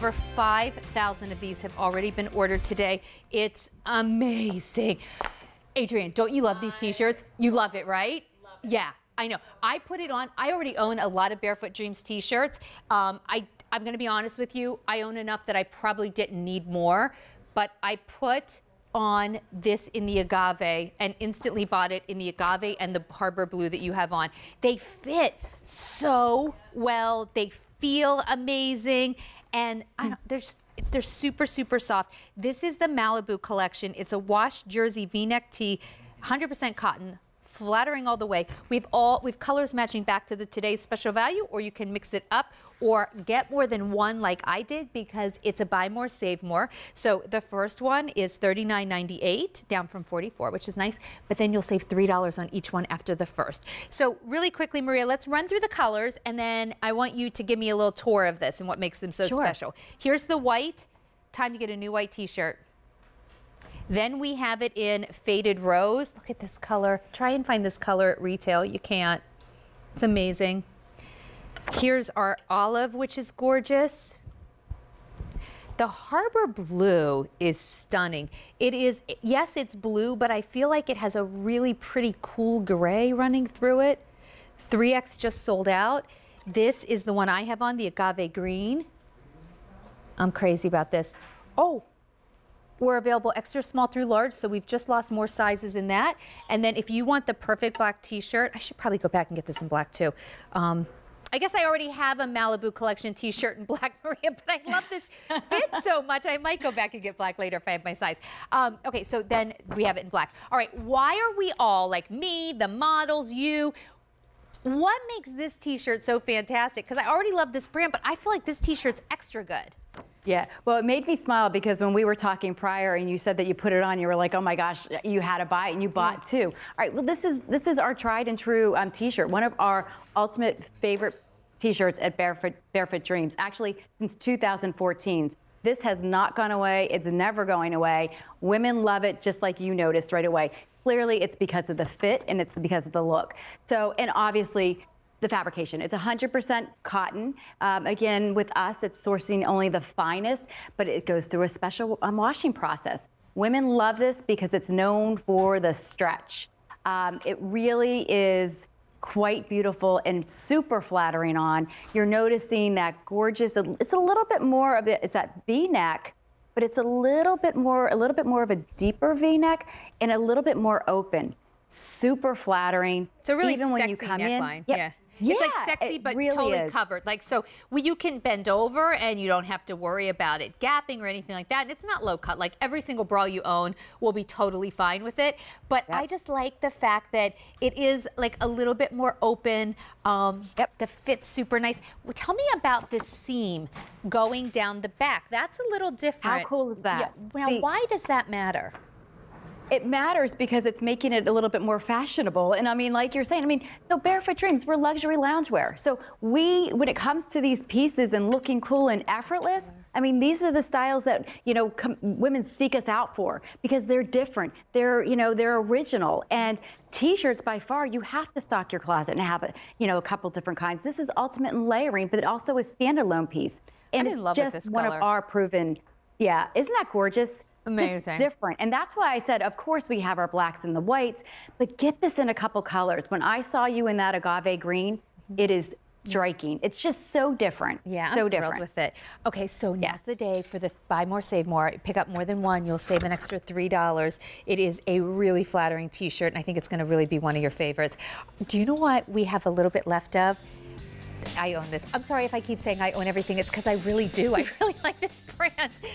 Over 5,000 of these have already been ordered today. It's amazing. Adrienne, don't you love these t-shirts? You love it, right? Love it. Yeah, I know. I put it on. I already own a lot of Barefoot Dreams t-shirts. I'm going to be honest with you. I own enough that I probably didn't need more, but I put on this in the agave and instantly bought it in the agave and the harbor blue that you have on. They fit so well. They feel amazing. And they're super, super soft. This is the Malibu collection. It's a washed jersey V-neck tee, 100% cotton, flattering all the way. We've colors matching back to today's special value, or you can mix it up or get more than one like I did, because it's a buy more, save more. So the first one is $39.98, down from $44, which is nice, but then you'll save $3 on each one after the first. So really quickly, Maria, let's run through the colors, and then I want you to give me a little tour of this and what makes them so special. Here's the white. Time to get a new white t-shirt. Then we have it in faded rose. Look at this color. Try and find this color at retail. You can't. It's amazing. Here's our olive, which is gorgeous. The harbor blue is stunning. It is, yes, it's blue, but I feel like it has a really pretty cool gray running through it. 3X just sold out. This is the one I have on, the agave green. I'm crazy about this. Oh, we're available extra small through large, so we've just lost more sizes in that. And then if you want the perfect black t-shirt, I should probably go back and get this in black too. I guess I already have a Malibu collection t-shirt in black, Maria, but I love this fit so much. I might go back and get black later if I have my size. Okay, so then we have it in black. All right, why are we all, like me, the models, you, what makes this t-shirt so fantastic? Because I already love this brand, but I feel like this t-shirt's extra good. Yeah, well, it made me smile because when we were talking prior and you said that you put it on, you were like, oh my gosh, you had to buy it, and you bought two. All right, well, this is our tried and true t-shirt, one of our ultimate favorite t-shirts at Barefoot Dreams. Actually, since 2014, this has not gone away. It's never going away. Women love it, just like you noticed right away. Clearly, it's because of the fit and it's because of the look. So, and obviously, the fabrication. It's 100% cotton. Again, with us, it's sourcing only the finest, but it goes through a special washing process. Women love this because it's known for the stretch. It really is quite beautiful and super flattering on. You're noticing that gorgeous, it's a little bit more of it's that V-neck, but it's a little bit more of a deeper V-neck and a little bit more open. Super flattering. It's a really sexy neckline. Yeah. Yeah, it's like sexy, but really totally covered. Like, so you can bend over and you don't have to worry about it gapping or anything like that. And it's not low cut. Like, every single bra you own will be totally fine with it. But I just like the fact that it is like a little bit more open. The fit's super nice. Well, tell me about this seam going down the back. That's a little different. How cool is that? Yeah. Now, why does that matter? It matters because it's making it a little bit more fashionable. And I mean, like you're saying, I mean, so Barefoot Dreams, we're luxury loungewear. So we, when it comes to these pieces and looking cool and effortless, I mean, these are the styles that, you know, women seek us out for, because they're different. They're, you know, they're original. And t-shirts, by far, you have to stock your closet and have, you know, a couple different kinds. This is ultimate in layering, but it also is standalone piece. And it's just one of our proven, isn't that gorgeous? Amazing. Just different. And that's why I said, of course, we have our blacks and the whites, but get this in a couple colors. When I saw you in that agave green, it is striking. It's just so different. Yeah, so I'm thrilled with it. Okay, so now's the day for the buy more, save more. Pick up more than one, you'll save an extra $3. It is a really flattering t-shirt, and I think it's going to really be one of your favorites. Do you know what we have a little bit left of? I own this. I'm sorry if I keep saying I own everything. It's because I really do. I really like this brand.